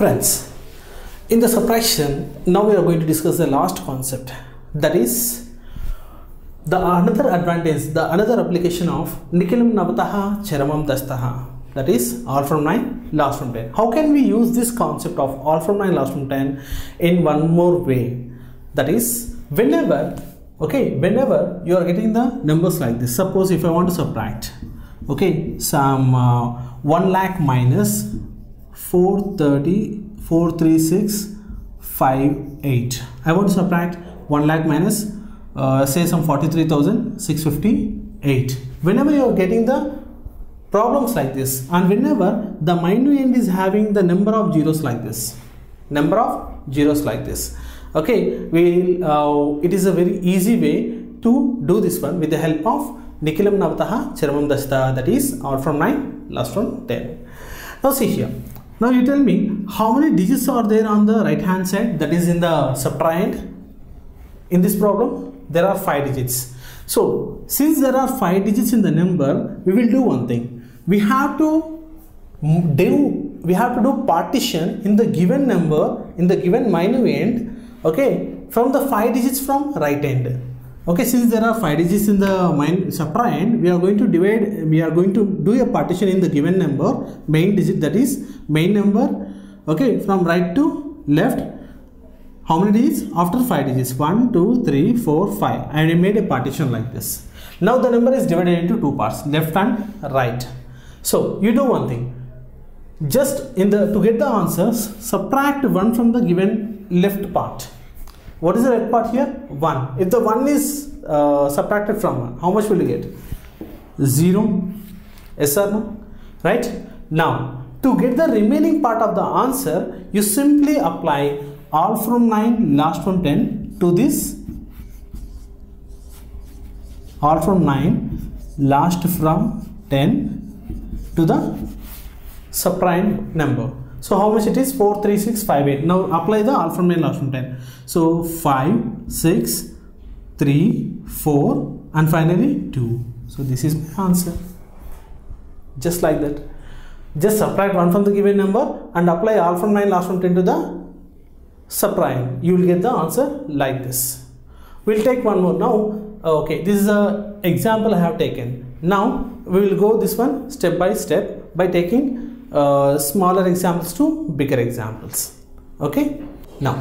Friends, in the subtraction, now we are going to discuss the last concept, that is the another advantage, the another application of Nikhilam Navatah Charamam Dasathah, that is all from 9 last from 10. How can we use this concept of all from 9 last from 10 in one more way? That is, whenever you are getting the numbers like this, suppose if I want to subtract some 1 lakh minus 436,580, I want to subtract 1 lakh minus say some 43,658. Whenever you are getting the problems like this, and whenever the minuend is having the number of zeros like this, it is a very easy way to do this one with the help of Nikhilam Navatah Charamam Dasathah, that is all from 9 last from 10. Now see here, now you tell me how many digits are there on the right hand side, that is in the subtrahend. In this problem, there are 5 digits. So, since there are 5 digits in the number, we will do one thing. We have to do partition in the given number, in the given minuend, from the 5 digits from right end. Since there are 5 digits in the subtrahend, we are going to do a partition in the given number, main digit, that is main number, from right to left. How many digits? After 5 digits, 1, 2, 3, 4, 5. I made a partition like this. Now the number is divided into two parts, left and right. So you do one thing. Just to get the answers, subtract 1 from the given left part. What is the left part here? 1. If the 1 is subtracted from 1, how much will you get? 0. Yes or no? Right? Now, to get the remaining part of the answer, you simply apply all from 9 last from 10 to this all from 9 last from 10 to the subtrahend number. So how much it is? 43658. Now apply the all from 9 last from 10. So 5 6 3 4 and finally 2. So this is my answer. Just like that, just subtract 1 from the given number and apply all from 9 last from 10 to the subtrahend. You will get the answer like this. We'll take one more now. This is a example I have taken. Now we will go this one step by step by taking smaller examples to bigger examples. Now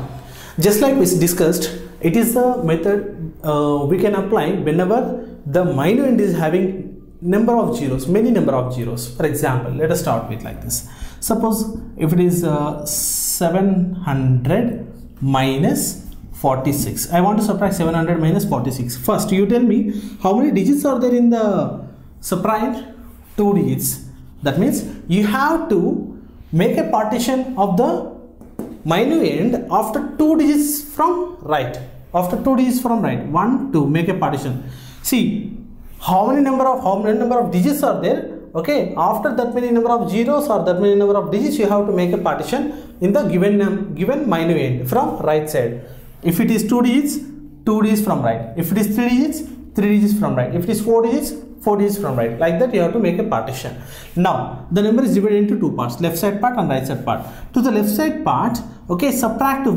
just like we discussed, it is the method we can apply whenever the minuend is having number of zeros, many number of zeros. For example, let us start with like this. Suppose if it is 700 minus 46, I want to subtract 700 minus 46. First you tell me how many digits are there in the subtrahend? 2 digits. That means you have to make a partition of the minuend after 2 digits from right. 1, 2, make a partition. See, how many number of digits are there? After that many number of zeros or that many number of digits, you have to make a partition in the given minuend from right side. If it is 2 digits, 2 digits from right. If it is 3 digits, 3 digits from right. If it is 4 digits, 4 digits from right. Like that you have to make a partition. Now the number is divided into two parts, left side part and right side part. To the left side part, subtract 1.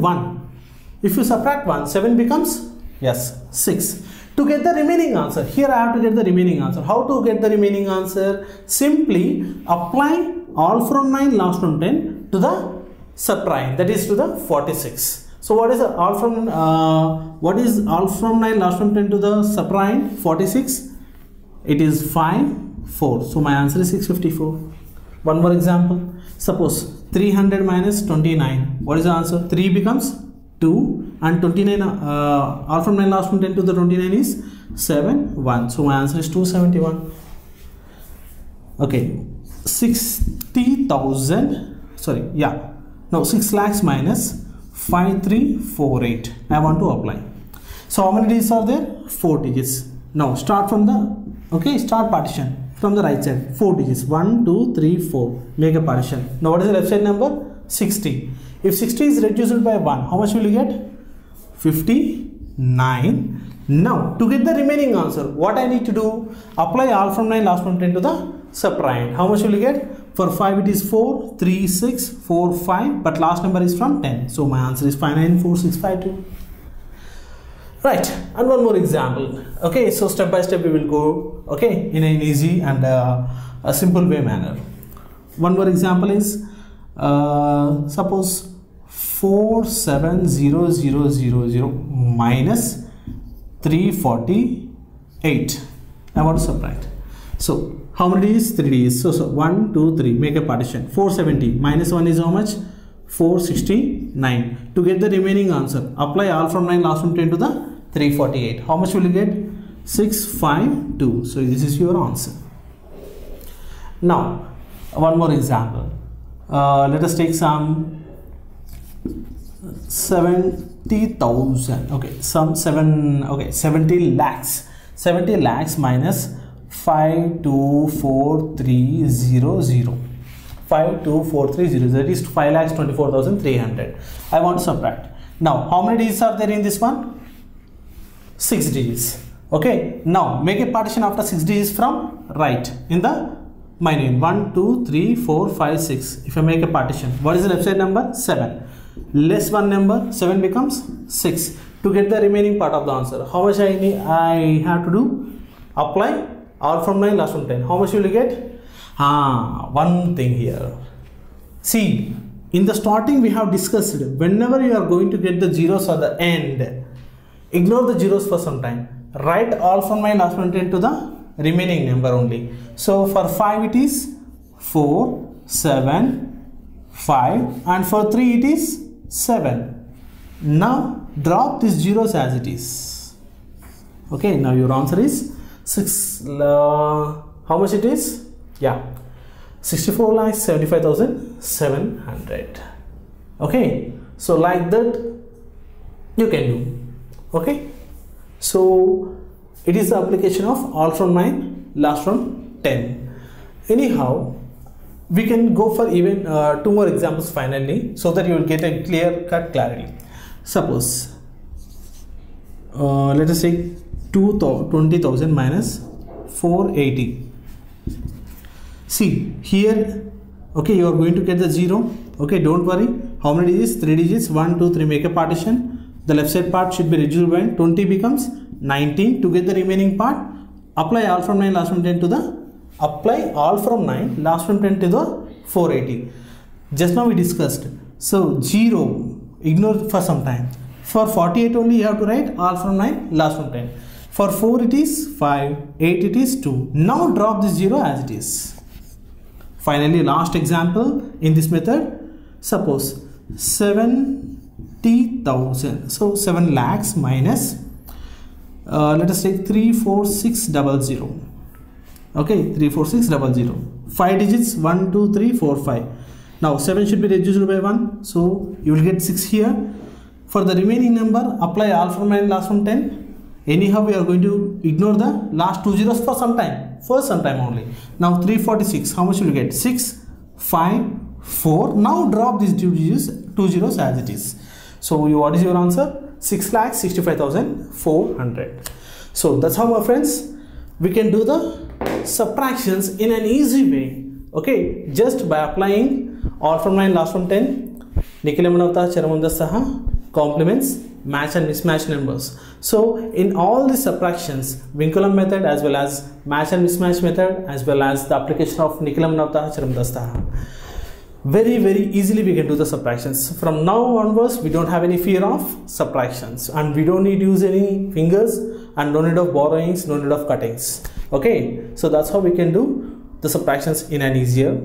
If you subtract 1, 7 becomes 6. To get the remaining answer, here I have to get the remaining answer. How to get the remaining answer? Simply apply all from 9 last from 10 to the subtrahend, that is to the 46. So what is all from 9 last from 10 to the subtrahend? 46. It is 5 4. So my answer is 654. One more example. Suppose 300 minus 29. What is the answer? 3 becomes 2 and 29, all from 9 last from 10 to the 29 is 7 1. So my answer is 271. 6 lakhs minus 5348, I want to apply. So how many digits are there? 4 digits. Now start from the start partition from the right side. 4 digits, 1 2 3 4, make a partition. Now what is the left side number? 60. If 60 is reduced by 1, how much will you get? 59. Now, to get the remaining answer, what I need to do? Apply all from 9 last from 10 to the subtrahend. How much will you get? For 5 it is 4, 3, 6, 4, 5, but last number is from 10. So my answer is 594652. Right, and one more example. Okay, so step by step we will go, okay, in an easy and a simple way manner. One more example is, suppose 470000 minus 348. I want to subtract. So how many is 3D is? So 1, 2, 3, make a partition. 470 minus 1 is how much? 469. To get the remaining answer, apply all from 9, last from 10 to the 348. How much will you get? 652. So this is your answer. Now one more example. Let us take some 70,000. Okay, some 70 lakhs. 70 lakhs minus 524300. 524300. That is 5,24,300. I want to subtract. Now, how many digits are there in this one? 6 digits. Okay. Now, make a partition after 6 digits from right in the minimum. 1, 2, 3, 4, 5, 6. If I make a partition, what is the left side number? 7. Less one number, 7 becomes 6. To get the remaining part of the answer, how much I have to do? Apply all from 9, last from 10. How much will you get? One thing here. See, in the starting we have discussed, whenever you are going to get the zeros at the end, ignore the zeros for some time. Write all from 9, last from 10 to the remaining number only. So for 5 it is 4, 7, 5, and for 3 it is 7. Now drop these zeros as it is. Okay, now your answer is 6. How much it is? Yeah, 64,75,700. Okay, so like that you can do. Okay, so it is the application of all from 9, last from 10. Anyhow, we can go for even 2 more examples finally, so that you will get a clear cut clarity. Suppose let us take 20,000 minus 480. See here, okay, you are going to get the zero. Okay, don't worry. How many digits? 3 digits. 1, 2, 3. Make a partition. The left side part should be reduced by 20 becomes 19. To get the remaining part, apply all from 9, last from 10 to the to the 480. Just now we discussed. So zero, ignore for some time. For 48 only you have to write all from 9, last from 10. For 4 it is 5, 8 it is 2. Now drop this 0 as it is. Finally, last example in this method. Suppose 70,000. So 7 lakhs minus, let us take 34600. Okay, 34600. 5 digits, 1, 2, 3, 4, 5. Now 7 should be reduced by 1. So you will get 6 here. For the remaining number, apply all from 9, last from 10. Anyhow, we are going to ignore the last 2 zeros for some time, only. Now 346, how much will you get? 6 5 4. Now drop these 2 zeros as it is. So what is your answer? 6,65,400. So that's how, my friends, we can do the subtractions in an easy way, okay, just by applying all from 9, last from 10, Nikhilam Navatah Charamam Dasathah, complements, match and mismatch numbers. So in all the subtractions, Vinculum method as well as match and mismatch method as well as the application of Nikhilam Navatah Charamam Dasathah, very easily we can do the subtractions. From now onwards we don't have any fear of subtractions, and we don't need to use any fingers, and no need of borrowings, no need of cuttings. Okay, so that's how we can do the subtractions in an easier